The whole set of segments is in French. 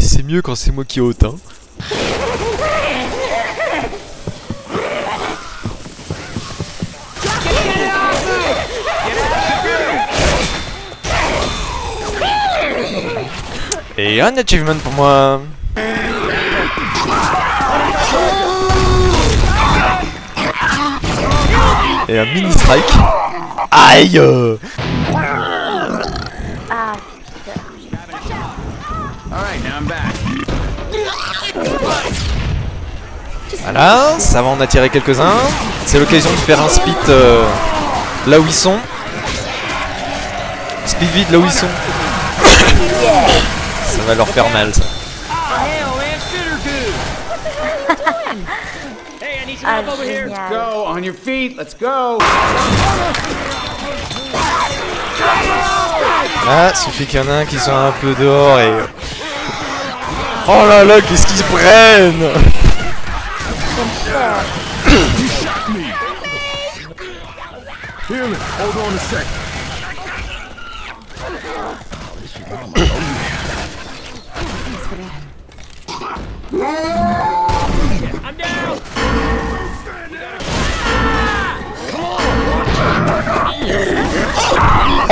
C'est mieux quand c'est moi qui ai hautain. Et un achievement pour moi. Et un mini strike. Aïe. Voilà, ça va en attirer quelques-uns. C'est l'occasion de faire un split là où ils sont. Split vide là où ils sont. Ça va leur faire mal, ça. Ah, là, suffit qu'il y en a un qui soit un peu dehors et... Oh là là, qu'est-ce qu'ils se prennent.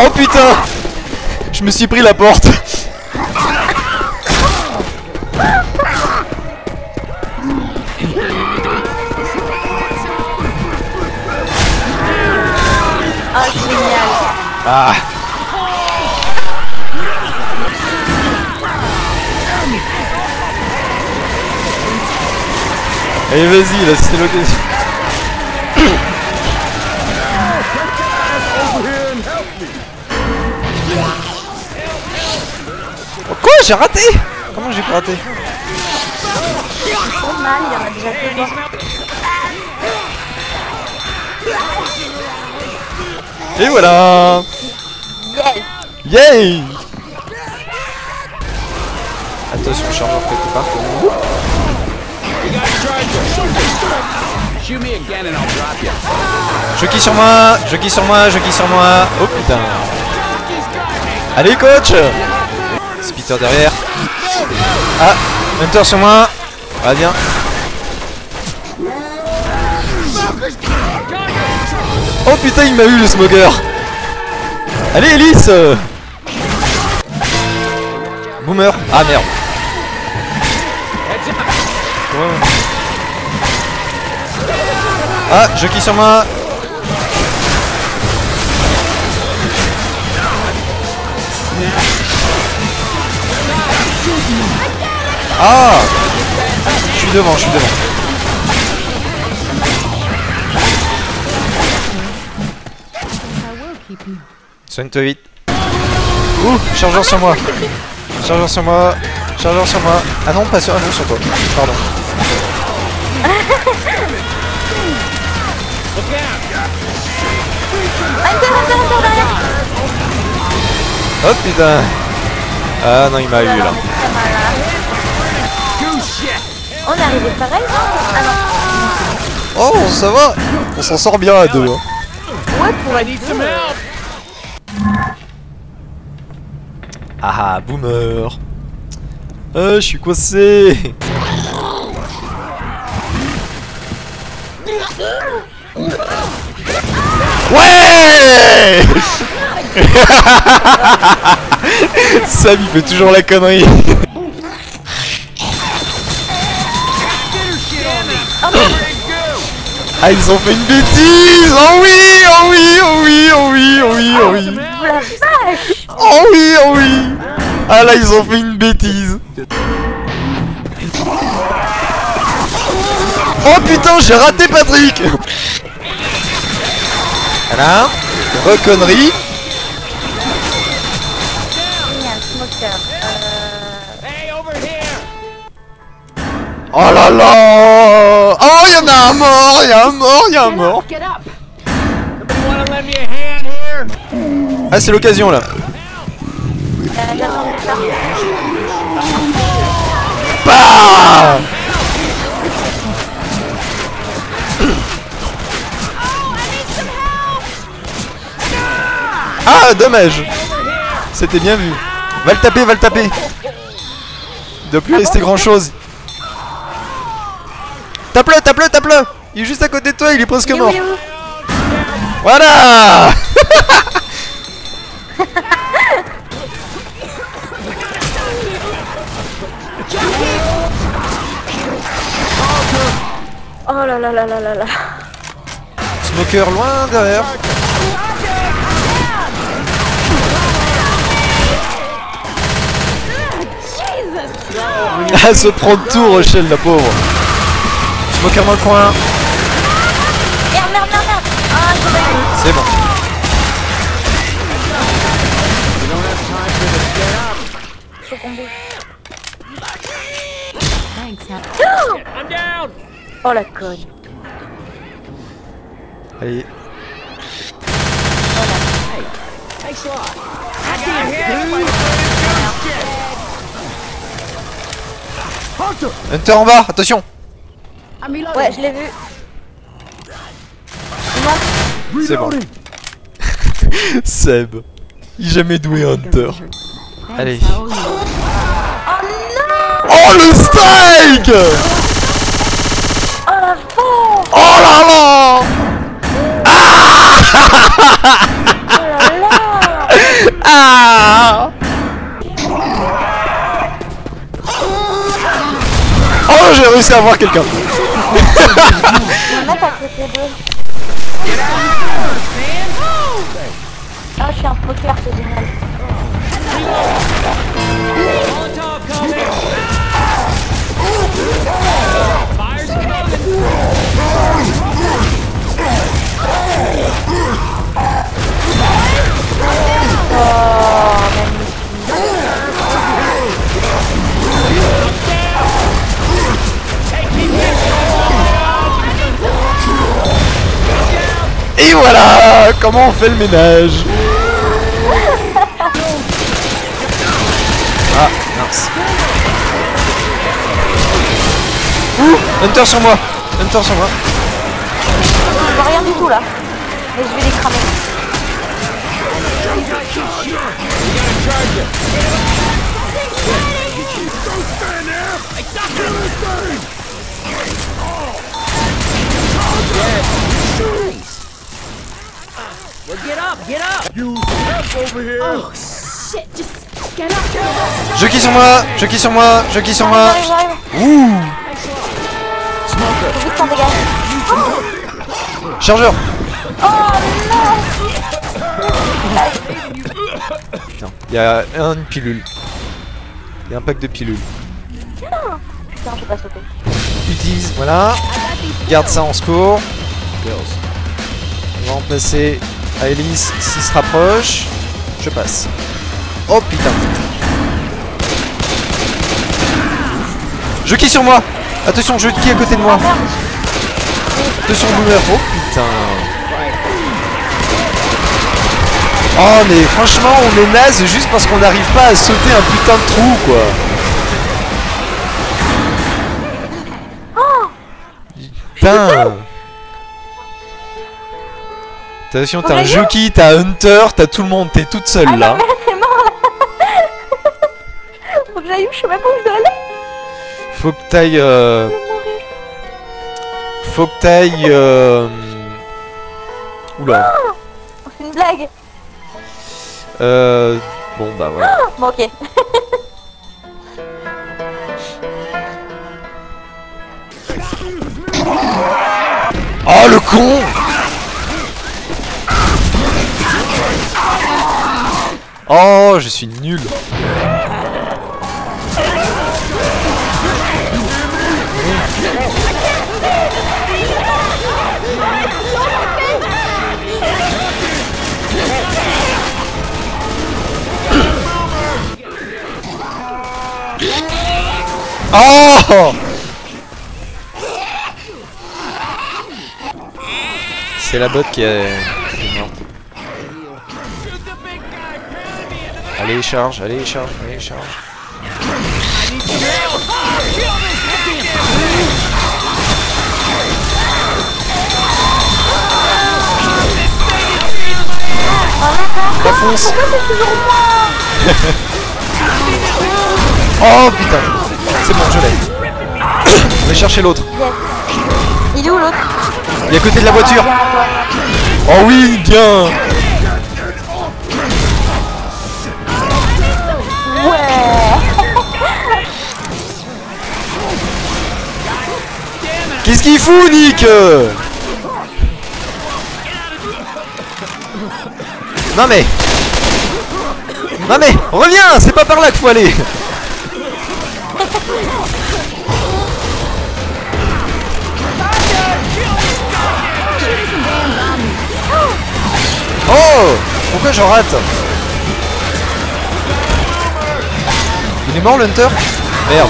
Oh putain, je me suis pris la porte. Ah. Allez vas-y là, c'était l'occasion. Oh, quoi, j'ai raté? Comment j'ai pas raté? Oh man, il y en a déjà plus. Et voilà. Yay! Attention, chargeur quelque part. Je qui sur moi, je qui sur moi, je qui sur moi. Oh putain. Allez coach. Spitter derrière. Ah, Hunter sur moi. Ah bien. Oh putain, il m'a eu le smoker. Allez Elise. Boomer. Ah merde. Ouais. Ah, je qui sur moi. Ah, je suis devant, je suis devant. Soigne-toi vite. Ouh, chargeur sur moi. Chargeur sur moi. Chargeur sur moi. Ah non, pas sur, ah non, sur toi. Pardon. Oh putain. Ah non, il m'a eu là. On est arrivé pareil. Oh ça va. On s'en sort bien à deux hein. Ouais, pour aller tout. Ah boomer. Je suis coincé. Ouais. Sam il fait toujours la connerie. Ah ils ont fait une bêtise. Oh oui, oh oui, oh oui, oh oui, oh oui, oh oui. Oh oui, oh oui. Ah là ils ont fait une bêtise. Oh putain j'ai raté Patrick. Voilà, reconnerie. Oh là là. Oh y'en a un mort, y'a un mort, y'a un mort. Ah c'est l'occasion là. Bah ah dommage. C'était bien vu. Va le taper, va le taper. Il ne doit plus rester grand chose. Tape-le, tape-le, tape-le. Il est juste à côté de toi, il est presque mort. Voilà. Oh là là là là là là. Smoker loin derrière. Elle se prend de tout, Rochelle, la pauvre. Smoker dans le coin. Merde, merde, merde, merde. C'est bon. Faut qu'on bouge. Oh la conne. Allez. Hunter en bas, attention. Ouais, je l'ai vu. C'est bon. Seb. Il est jamais doué Hunter. Allez. Oh non. Oh le strike. Oh la la. Ah. Oh la la. Ah. Oh, j'ai réussi à voir quelqu'un. Ah, je suis un poker, c'est génial. Et voilà, comment on fait le ménage. Ah, mince. Ouh, Hunter sur moi. Hunter sur moi. Je vois rien du tout là. Mais je vais les cramer. Je kill sur moi, je kill sur moi, je kill sur moi. Ouh. Chargeur. Oh non. Putain, il y a une pilule. Il y a un pack de pilules. Putain, je vais pas sauter. Utilise, voilà. Garde ça en secours. On va remplacer à Elise s'il se rapproche. Je passe. Oh putain. Je kill sur moi. Attention, je kill à côté de moi. Attention, boomer. Oh putain. Oh mais franchement, on est naze juste parce qu'on n'arrive pas à sauter un putain de trou quoi. Putain. Attention, t'as un Jockey, t'as Hunter, t'as tout le monde, t'es toute seule là. Faut que j'aille où, je sais même pas où je dois aller. Faut que t'ailles. Faut que t'ailles. Oula. Oh, c'est une blague. Bon bah ouais. Bon ok. Oh le con. Oh, je suis nul. Oh! C'est la botte qui est morte. Allez charge, allez charge, allez charge. La fonce. Oh putain. c'est bon, je l'ai. On va chercher l'autre. Il est où l'autre? Il est à côté de la voiture. Oh oui, bien. Qu'est-ce qu'il fout, Nick? Non mais... Non mais, reviens. C'est pas par là qu'il faut aller. Oh! Pourquoi j'en rate? Il est mort, l'hunter? Merde.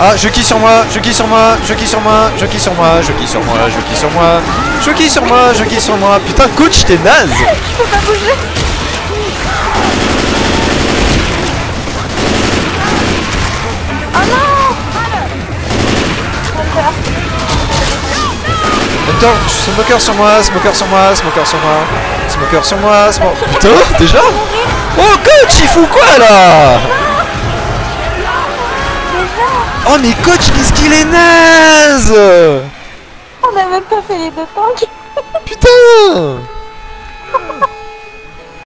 Ah, je kill sur moi, je kill sur moi, je kill sur moi, je kill sur moi, je kill sur moi, je kill sur moi, je kill sur moi, je kill sur moi. Putain, coach, t'es naze! Je peux pas bouger! Oh non! Hunter, smoker sur moi, smoker sur moi, smoker sur moi, smoker sur moi, smoker. Putain, déjà? Oh, coach, il fout quoi là? Oh mais coach, qu'est-ce qu'il est naze! On a même pas fait les deux tanks. Putain.